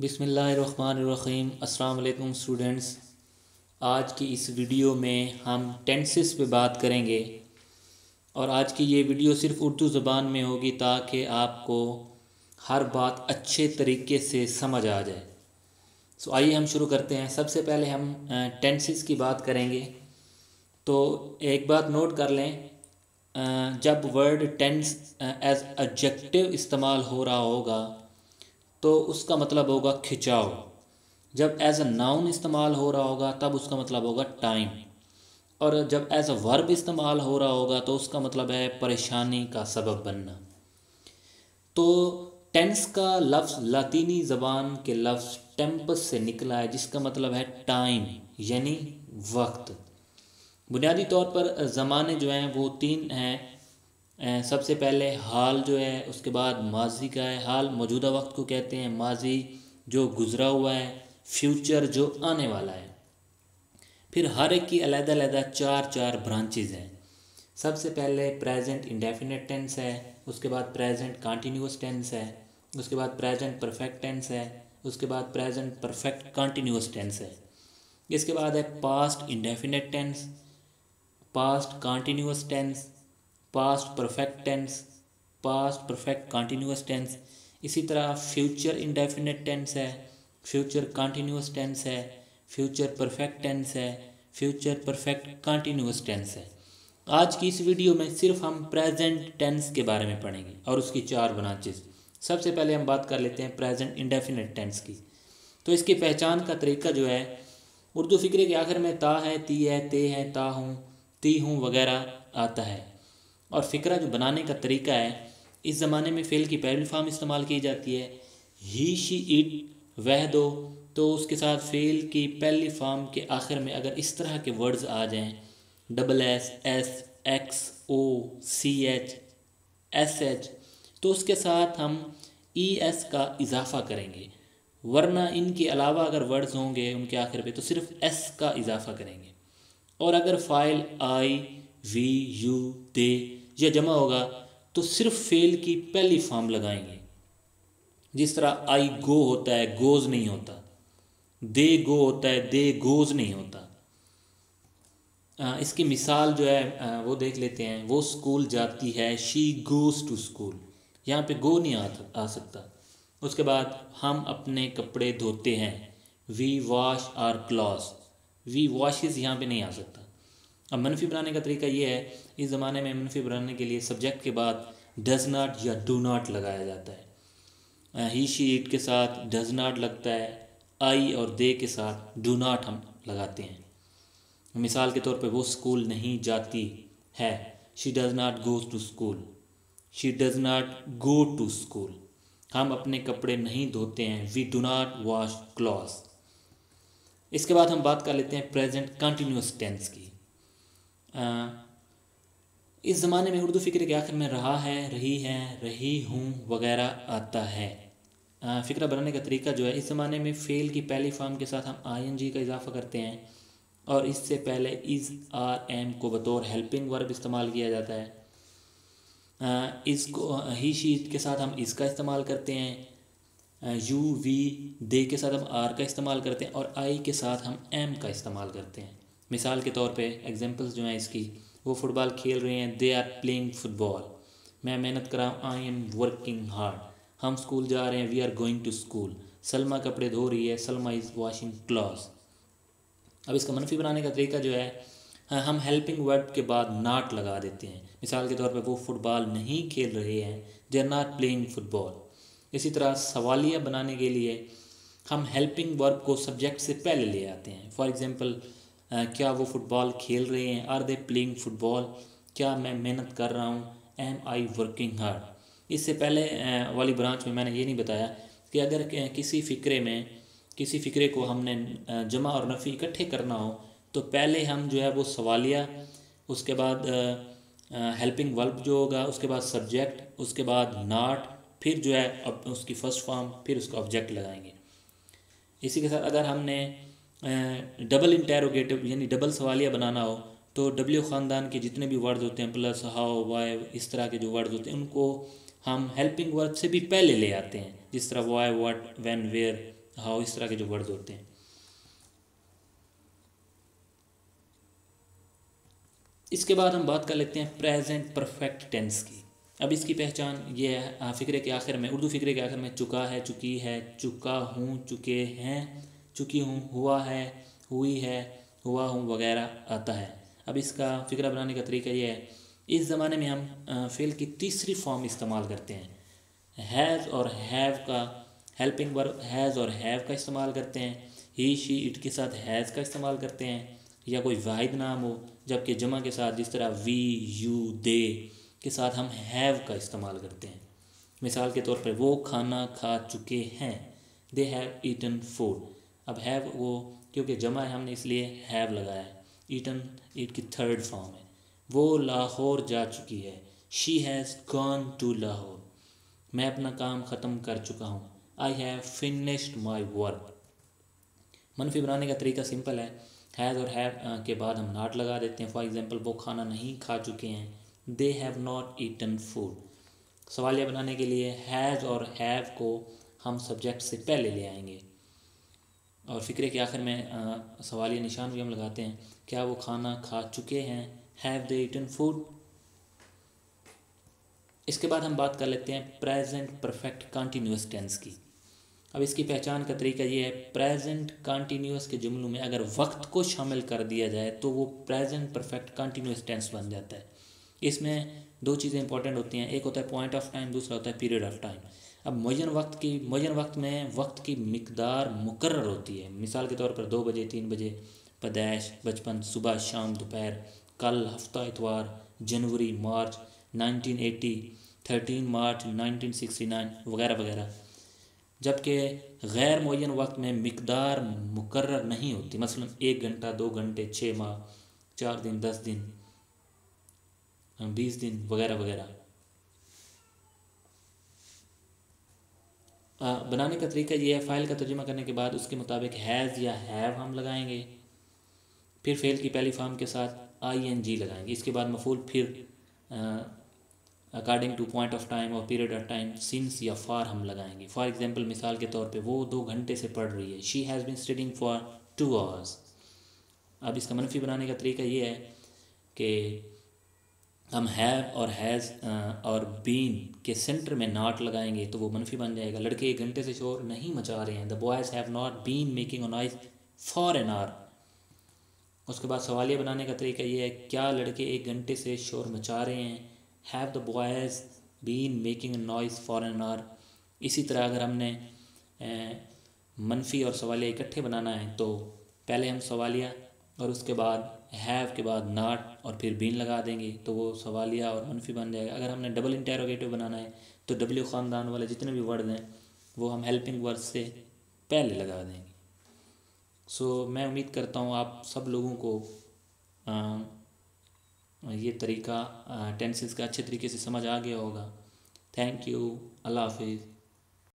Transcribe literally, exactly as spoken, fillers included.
बिस्मिल्लाहिर्रहमानिर्रहीम। अस्सलाम वालेकुम स्टूडेंट्स, आज की इस वीडियो में हम टेंसेस पे बात करेंगे और आज की ये वीडियो सिर्फ उर्दू ज़बान में होगी ताकि आपको हर बात अच्छे तरीके से समझ आ जाए। सो आइए हम शुरू करते हैं। सबसे पहले हम टेंसेस की बात करेंगे। तो एक बात नोट कर लें, जब वर्ड टेंस एज एडजेक्टिव इस्तेमाल हो रहा होगा तो उसका मतलब होगा खिंचाव, जब एज अ नाउन इस्तेमाल हो रहा होगा तब उसका मतलब होगा टाइम, और जब एज अ वर्ब इस्तेमाल हो रहा होगा तो उसका मतलब है परेशानी का सबब बनना। तो टेंस का लफ्ज़ लातीनी ज़बान के लफ्ज़ टेम्पस से निकला है, जिसका मतलब है टाइम यानी वक्त। बुनियादी तौर पर ज़माने जो हैं वो तीन हैं। सबसे पहले हाल जो है, उसके बाद माजी का है, हाल मौजूदा वक्त को कहते हैं, माजी जो गुज़रा हुआ है, फ्यूचर जो आने वाला है। फिर हर एक की अलग अलग चार चार ब्रांचेज़ हैं। सबसे पहले प्रेजेंट इंडेफिनेट टेंस है, उसके बाद प्रेजेंट कंटीन्यूअस टेंस है, उसके बाद प्रेजेंट परफेक्ट टेंस है, उसके बाद प्रेजेंट परफेक्ट कंटीन्यूअस टेंस है, इसके बाद है past indefinite tense, past continuous tense, past perfect tense, past perfect continuous tense. इसी तरह फ्यूचर इंडेफिनेट टेंस है, फ्यूचर कंटीन्यूअस टेंस है, फ्यूचर परफेक्ट टेंस है, फ्यूचर परफेक्ट कंटीन्यूअस टेंस है। आज की इस वीडियो में सिर्फ हम प्रेजेंट टेंस के बारे में पढ़ेंगे और उसकी चार ब्रांचेस। सबसे पहले हम बात कर लेते हैं प्रेजेंट इंडेफिनेट टेंस की। तो इसकी पहचान का तरीका जो है, उर्दू फिक्रे के आखिर में ता है, ती है, ते है, ता हूँ, ती हूँ वगैरह आता है। और फ़िक्रा जो बनाने का तरीका है, इस ज़माने में फ़ेल की पहली फॉर्म इस्तेमाल की जाती है, ही शी इट वह दो, तो उसके साथ फ़ेल की पहली फॉर्म के आखिर में अगर इस तरह के वर्ड्स आ जाएं, double S, S, X, O, C H, S H, तो उसके साथ हम ई एस का इजाफ़ा करेंगे। वरना इनके अलावा अगर वर्ड्स होंगे उनके आखिर पे तो सिर्फ एस का इजाफ़ा करेंगे। और अगर फाइल आई, वी, यू, दे या जमा होगा तो सिर्फ फेल की पहली फॉर्म लगाएंगे, जिस तरह आई गो होता है, गोज नहीं होता, दे गो होता है, दे गोज नहीं होता। आ, इसकी मिसाल जो है आ, वो देख लेते हैं। वो स्कूल जाती है, शी गोज टू स्कूल, यहाँ पे गो नहीं आ, आ सकता। उसके बाद हम अपने कपड़े धोते हैं, we wash our clothes, we washes यहाँ पे नहीं आ सकता। अब मनफी बनाने का तरीका ये है, इस ज़माने में मनफी बनाने के लिए सब्जेक्ट के बाद डज नाट या डू नाट लगाया जाता है। ही शी इट के साथ डज नाट लगता है, आई और दे के साथ डू नाट हम लगाते हैं। मिसाल के तौर पे, वो स्कूल नहीं जाती है, she does not go to school, she does not go to school. हम अपने कपड़े नहीं धोते हैं, we do not wash clothes. इसके बाद हम बात कर लेते हैं प्रेजेंट कंटिन्यूस टेंस की। आ, इस ज़माने में उर्दू फ़िक्र के आखिर में रहा है, रही है, रही हूँ वगैरह आता है। आ, फ़िक्रा बनाने का तरीका जो है, इस ज़माने में फ़ेल की पहली फॉर्म के साथ हम आई एन जी का इजाफ़ा करते हैं, और इससे पहले इज़ आर एम को बतौर हेल्पिंग वर्ब इस्तेमाल किया जाता है। आ, इसको ही शी के साथ हम इसका इस्तेमाल करते हैं, यू वी दे के साथ हम आर का इस्तेमाल करते हैं, और आई के साथ हम एम का इस्तेमाल करते हैं। मिसाल के तौर पे एग्जांपल्स जो हैं इसकी, वो फुटबॉल खेल रहे हैं, दे आर प्लेइंग फुटबॉल, मैं मेहनत कर रहा हूँ, आई एम वर्किंग हार्ड, हम स्कूल जा रहे हैं, we are going to school, Salma कपड़े धो रही है, सलमा इज़ वॉशिंग क्लॉथ्स। अब इसका मनफी बनाने का तरीका जो है, हम हेल्पिंग वर्ब के बाद नाट लगा देते हैं। मिसाल के तौर पर, वो फुटबॉल नहीं खेल रहे हैं, they are not playing football. इसी तरह सवालिया बनाने के लिए हम हेल्पिंग वर्ब को सब्जेक्ट से पहले ले आते हैं। फॉर एग्ज़ाम्पल, Uh, क्या वो फुटबॉल खेल रहे हैं, आर दे प्लेइंग फुटबॉल, क्या मैं मेहनत कर रहा हूँ, एम आई वर्किंग हार्ड। इससे पहले uh, वाली ब्रांच में मैंने ये नहीं बताया कि अगर किसी फ़िक्रे में किसी फ़िक्रे को हमने जमा और नफ़ी इकट्ठे करना हो तो पहले हम जो है वो सवालिया, उसके बाद हेल्पिंग वर्ब जो होगा, उसके बाद सब्जेक्ट, उसके बाद नाट, फिर जो है अब उसकी फ़र्स्ट फॉर्म, फिर उसका ऑब्जेक्ट लगाएंगे। इसी के साथ अगर हमने डबल इंटेरोगेटिव यानी डबल सवालिया बनाना हो तो डब्ल्यू ख़ानदान के जितने भी वर्ड्स होते हैं, प्लस, हाउ, वाई, इस तरह के जो वर्ड्स होते हैं, उनको हम हेल्पिंग वर्ब से भी पहले ले आते हैं, जिस तरह why, what, when, where, how, इस तरह के जो वर्ड होते हैं। इसके बाद हम बात कर लेते हैं प्रेजेंट परफेक्ट टेंस की। अब इसकी पहचान ये है, फ़िक्रे के आखिर में, उर्दू फ़िक्रे के आखिर में चुका है, चुकी है, चुका हूँ, चुके हैं, चुकी हूँ, हुआ है, हुई है, हुआ हूँ वगैरह आता है। अब इसका फ़िक्रा बनाने का तरीका ये है, इस ज़माने में हम फ़ेल की तीसरी फॉर्म इस्तेमाल करते हैं, हैज़ और हैव का, हेल्पिंग वर्ब हैज़ और हैव का इस्तेमाल करते हैं, ही शी इट के साथ हैज़ का इस्तेमाल करते हैं, या कोई वाहिद नाम हो, जबकि जमा के साथ जिस तरह वी, यू, दे के साथ हम हैव का इस्तेमाल करते हैं। मिसाल के तौर पर, वो खाना खा चुके हैं, दे हैव ईटन फूड। अब हैव वो क्योंकि जमा है हमने इसलिए हैव लगाया है, ईटन ईट की थर्ड फॉर्म है। वो लाहौर जा चुकी है, she has gone to Lahore. मैं अपना काम ख़त्म कर चुका हूँ, I have finished my work. मनफी बनाने का तरीका सिंपल है, हैज़ और हैव के बाद हम नॉट लगा देते हैं। फॉर एग्ज़ाम्पल, वो खाना नहीं खा चुके हैं, they have not eaten food. सवालिया बनाने के लिए हैज़ और हैव को हम सब्जेक्ट से पहले ले आएंगे, और फ़िक्रे के आखिर में सवालिया निशान भी हम लगाते हैं। क्या वो खाना खा चुके हैं, हैव दे ईटन फूड। इसके बाद हम बात कर लेते हैं प्रेजेंट परफेक्ट कंटिन्यूस टेंस की। अब इसकी पहचान का तरीका ये है, प्रेजेंट कंटिन्यूस के जुमलों में अगर वक्त को शामिल कर दिया जाए तो वो प्रेजेंट परफेक्ट कंटिन्यूस टेंस बन जाता है। इसमें दो चीज़ें इंपॉर्टेंट होती हैं, एक होता है पॉइंट ऑफ टाइम, दूसरा होता है पीरियड ऑफ टाइम। अब मुअय्यन वक्त की मुअय्यन वक्त में वक्त की मिकदार मुकर्रर होती है। मिसाल के तौर पर, दो बजे, तीन बजे, पैदाइश, बचपन, सुबह, शाम, दोपहर, कल, हफ्ता, इतवार, जनवरी, March nineteen eighty, thirteen March nineteen sixty nine वगैरह वगैरह। जबकि गैर मुअय्यन वक्त में मिकदार मुकर्रर नहीं होती, मसलन एक घंटा, दो घंटे, छः माह, चार दिन, दस दिन, बीस दिन वगैरह वगैरह। बनाने का तरीका ये है, फ़ाइल का तर्जुमा करने के बाद उसके मुताबिक हैज़ या हैव हम लगाएंगे, फिर फ़ेल की पहली फॉर्म के साथ आई एन जी लगाएंगे, इसके बाद मफूल, फिर according to point of time और पीरियड ऑफ टाइम सिंस या फार हम लगाएंगे। फॉर एग्जांपल, मिसाल के तौर पे, वो दो घंटे से पढ़ रही है, she has been studying for two hours. अब इसका मनफी बनाने का तरीका ये है कि हम हैव और हैज़ और बीन के सेंटर में नॉट लगाएंगे तो वो मनफी बन जाएगा। लड़के एक घंटे से शोर नहीं मचा रहे हैं, the boys have not been making a noise for an hour. उसके बाद सवालिया बनाने का तरीका ये है, क्या लड़के एक घंटे से शोर मचा रहे हैं, have the boys been making noise for an hour. इसी तरह अगर हमने मनफी और सवालिया इकट्ठे बनाना है तो पहले हम सवालिया और उसके बाद हैव के बाद नॉट और फिर बीन लगा देंगे तो वो सवालिया और मनफी बन जाएगा। अगर हमने डबल इंटेरोगेटिव बनाना है तो डब्ल्यू ख़ानदान वाले जितने भी वर्ड हैं वो हम हेल्पिंग वर्ड से पहले लगा देंगे। सो so, मैं उम्मीद करता हूँ आप सब लोगों को आ, ये तरीका टेंसेस का अच्छे तरीके से समझ आ गया होगा। थैंक यू, अल्लाह हाफिज़।